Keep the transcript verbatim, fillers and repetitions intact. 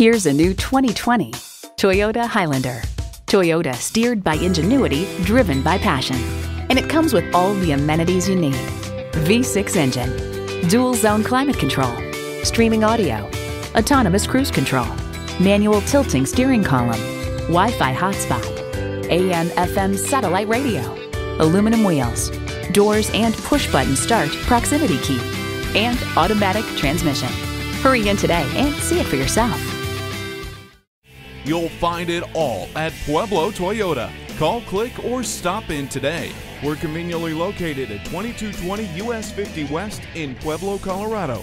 Here's a new twenty twenty Toyota Highlander. Toyota, steered by ingenuity, driven by passion. And it comes with all the amenities you need. V six engine, dual zone climate control, streaming audio, autonomous cruise control, manual tilting steering column, Wi-Fi hotspot, A M F M satellite radio, aluminum wheels, doors and push-button start proximity key, and automatic transmission. Hurry in today and see it for yourself. You'll find it all at Pueblo Toyota. Call, click, or stop in today. We're conveniently located at twenty-two twenty U S fifty West in Pueblo, Colorado.